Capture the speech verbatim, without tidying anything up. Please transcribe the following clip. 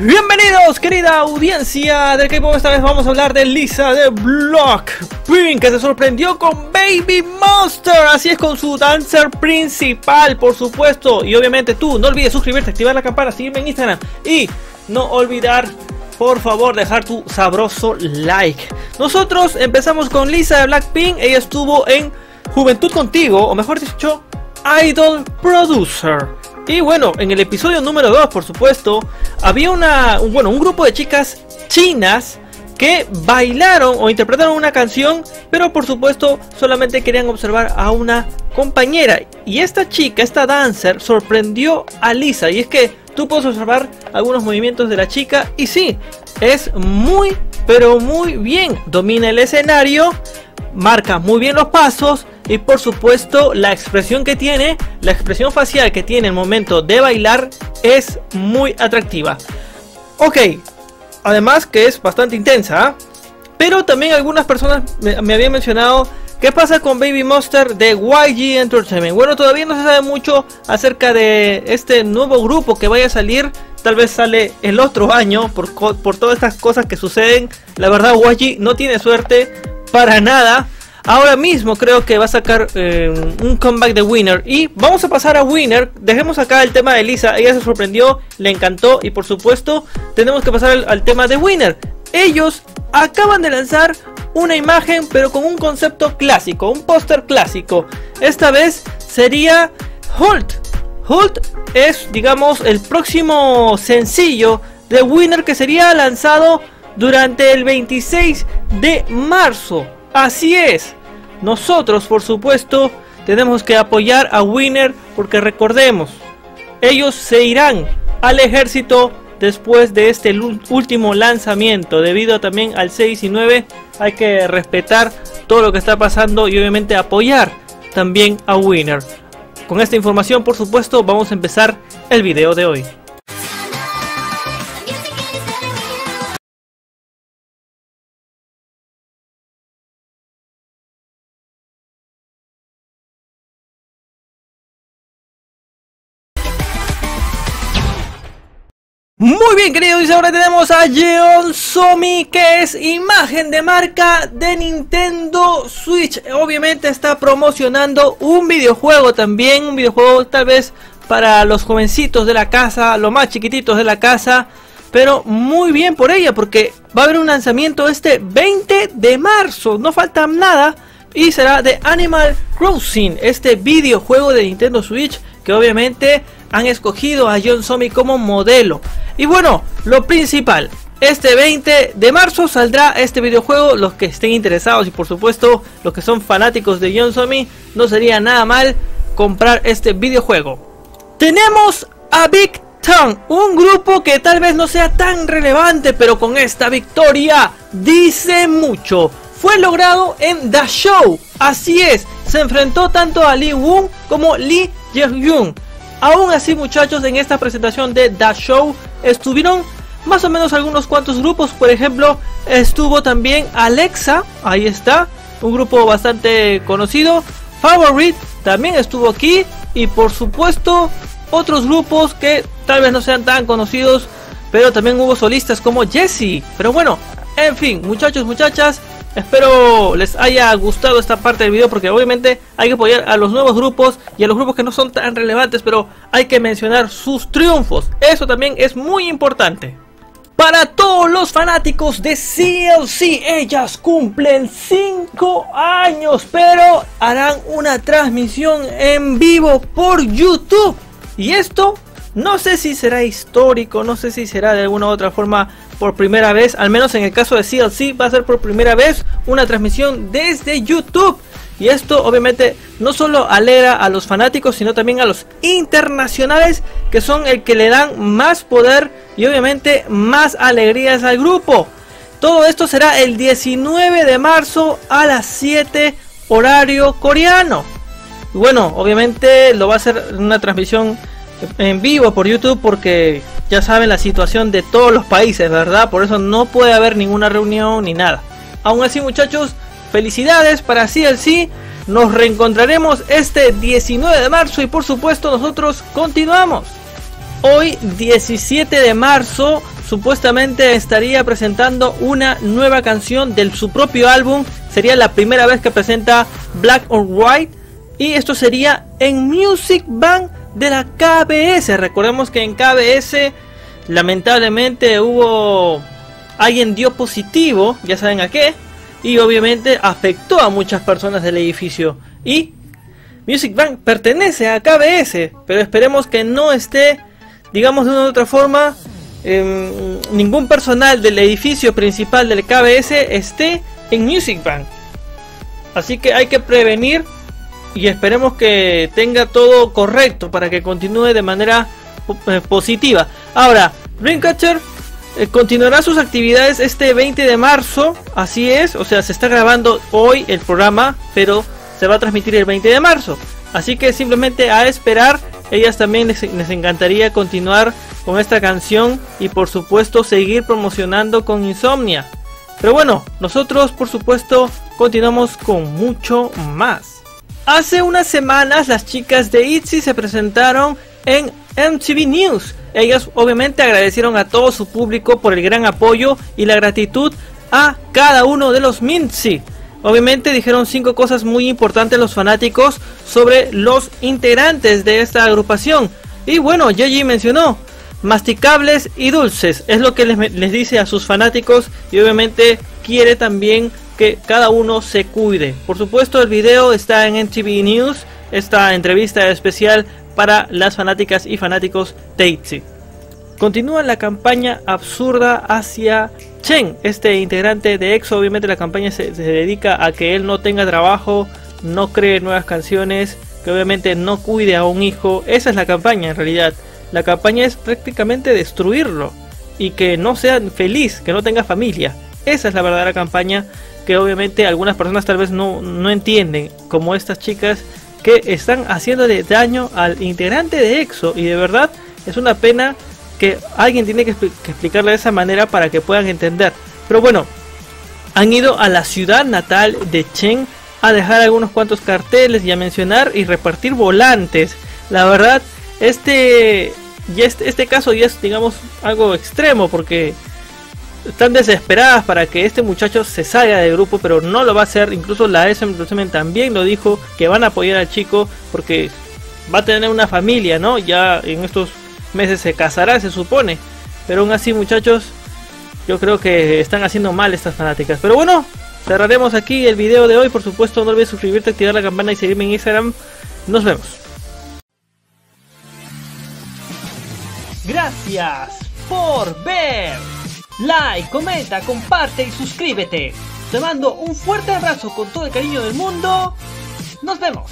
Bienvenidos, querida audiencia del K-pop. Esta vez vamos a hablar de Lisa de BLACKPINK, que se sorprendió con Baby Monster. Así es, con su dancer principal, por supuesto. Y obviamente tú no olvides suscribirte, activar la campana, seguirme en Instagram y no olvidar, por favor, dejar tu sabroso like. Nosotros empezamos con Lisa de BLACKPINK. Ella estuvo en Juventud Contigo, o mejor dicho, Idol Producer. Y bueno, en el episodio número dos, por supuesto, había una, bueno, un grupo de chicas chinas que bailaron o interpretaron una canción, pero por supuesto solamente querían observar a una compañera. Y esta chica, esta dancer, sorprendió a Lisa. Y es que tú puedes observar algunos movimientos de la chica y sí, es muy, pero muy bien. Domina el escenario, marca muy bien los pasos. Y por supuesto la expresión que tiene, la expresión facial que tiene en el momento de bailar es muy atractiva. Ok, además que es bastante intensa, ¿eh? Pero también algunas personas me, me habían mencionado qué pasa con Baby Monster de Y G Entertainment. Bueno, todavía no se sabe mucho acerca de este nuevo grupo que vaya a salir. Tal vez sale el otro año por, por todas estas cosas que suceden. La verdad, Y G no tiene suerte para nada. Ahora mismo creo que va a sacar eh, un comeback de Winner. Y vamos a pasar a Winner. Dejemos acá el tema de Lisa. Ella se sorprendió, le encantó. Y por supuesto tenemos que pasar al, al tema de Winner. Ellos acaban de lanzar una imagen, pero con un concepto clásico, un póster clásico. Esta vez sería Holt. Holt es, digamos, el próximo sencillo de Winner, que sería lanzado durante el veintiséis de marzo. Así es, nosotros por supuesto tenemos que apoyar a Winner, porque recordemos, ellos se irán al ejército después de este último lanzamiento, debido también al seis y nueve. Hay que respetar todo lo que está pasando y obviamente apoyar también a Winner. Con esta información, por supuesto, vamos a empezar el video de hoy. Muy bien, queridos, y ahora tenemos a Jeon Somi, que es imagen de marca de Nintendo Switch. Obviamente está promocionando un videojuego también, un videojuego tal vez para los jovencitos de la casa, los más chiquititos de la casa. Pero muy bien por ella, porque va a haber un lanzamiento este veinte de marzo, no falta nada. Y será de Animal Crossing, este videojuego de Nintendo Switch, que obviamente han escogido a Jeon Somi como modelo. Y bueno, lo principal, este veinte de marzo saldrá este videojuego. Los que estén interesados y por supuesto los que son fanáticos de Jeon Somi, no sería nada mal comprar este videojuego. Tenemos a Big Town, un grupo que tal vez no sea tan relevante, pero con esta victoria dice mucho. Fue logrado en The Show, así es, se enfrentó tanto a Lee Woon como Lee Je Hyeon. Aún así, muchachos, en esta presentación de The Show estuvieron más o menos algunos cuantos grupos. Por ejemplo, estuvo también Alexa, ahí está, un grupo bastante conocido. Favorite también estuvo aquí. Y por supuesto otros grupos que tal vez no sean tan conocidos, pero también hubo solistas como Jessie. Pero bueno, en fin, muchachos, muchachas, espero les haya gustado esta parte del video, porque obviamente hay que apoyar a los nuevos grupos y a los grupos que no son tan relevantes, pero hay que mencionar sus triunfos. Eso también es muy importante. Para todos los fanáticos de C L C, ellas cumplen cinco años, pero harán una transmisión en vivo por YouTube. Y esto no sé si será histórico, no sé si será de alguna u otra forma. Por primera vez, al menos en el caso de C L C, va a ser por primera vez una transmisión desde YouTube. Y esto obviamente no solo alegra a los fanáticos, sino también a los internacionales, que son el que le dan más poder y obviamente más alegrías al grupo. Todo esto será el diecinueve de marzo a las siete horario coreano. Y bueno, obviamente lo va a hacer una transmisión en vivo por YouTube, porque ya saben la situación de todos los países, ¿verdad? Por eso no puede haber ninguna reunión ni nada. Aún así, muchachos, felicidades para C L C. Nos reencontraremos este diecinueve de marzo y por supuesto nosotros continuamos. Hoy diecisiete de marzo supuestamente estaría presentando una nueva canción de su propio álbum. Sería la primera vez que presenta Black or White, y esto sería en Music Bank de la K B S. Recordemos que en K B S lamentablemente hubo... alguien dio positivo, ya saben a qué, y obviamente afectó a muchas personas del edificio. Y Music Bank pertenece a K B S, pero esperemos que no esté, digamos de una u otra forma, eh, ningún personal del edificio principal del K B S esté en Music Bank. Así que hay que prevenir y esperemos que tenga todo correcto para que continúe de manera positiva. Ahora, Dreamcatcher eh, continuará sus actividades este veinte de marzo, así es, o sea, se está grabando hoy el programa, pero se va a transmitir el veinte de marzo. Así que simplemente a esperar. Ellas también les, les encantaría continuar con esta canción y por supuesto seguir promocionando con Insomnia. Pero bueno, nosotros por supuesto continuamos con mucho más. Hace unas semanas las chicas de Itzy se presentaron en M T V News. Ellas obviamente agradecieron a todo su público por el gran apoyo y la gratitud a cada uno de los Minzy. Obviamente dijeron cinco cosas muy importantes los fanáticos sobre los integrantes de esta agrupación. Y bueno, Yeji mencionó masticables y dulces. Es lo que les, les dice a sus fanáticos, y obviamente quiere también que cada uno se cuide. Por supuesto el video está en M T V News, esta entrevista especial para las fanáticas y fanáticos de Itzy. Continúa la campaña absurda hacia Chen, este integrante de EXO. Obviamente la campaña se, se dedica a que él no tenga trabajo, no cree nuevas canciones, que obviamente no cuide a un hijo. Esa es la campaña en realidad. La campaña es prácticamente destruirlo y que no sea feliz, que no tenga familia. Esa es la verdadera campaña que obviamente algunas personas tal vez no, no entienden, como estas chicas que están haciéndole daño al integrante de EXO, y de verdad es una pena que alguien tiene que, expl- que explicarle de esa manera para que puedan entender. Pero bueno, han ido a la ciudad natal de Chen a dejar algunos cuantos carteles y a mencionar y repartir volantes. La verdad, este, y este, este caso ya es, digamos, algo extremo, porque están desesperadas para que este muchacho se salga del grupo, pero no lo va a hacer. Incluso la S M también lo dijo, que van a apoyar al chico porque va a tener una familia, ¿no? Ya en estos meses se casará, se supone. Pero aún así, muchachos, yo creo que están haciendo mal estas fanáticas. Pero bueno, cerraremos aquí el video de hoy. Por supuesto, no olvides suscribirte, activar la campana y seguirme en Instagram. Nos vemos. Gracias por ver. Like, comenta, comparte y suscríbete. Te mando un fuerte abrazo con todo el cariño del mundo. Nos vemos.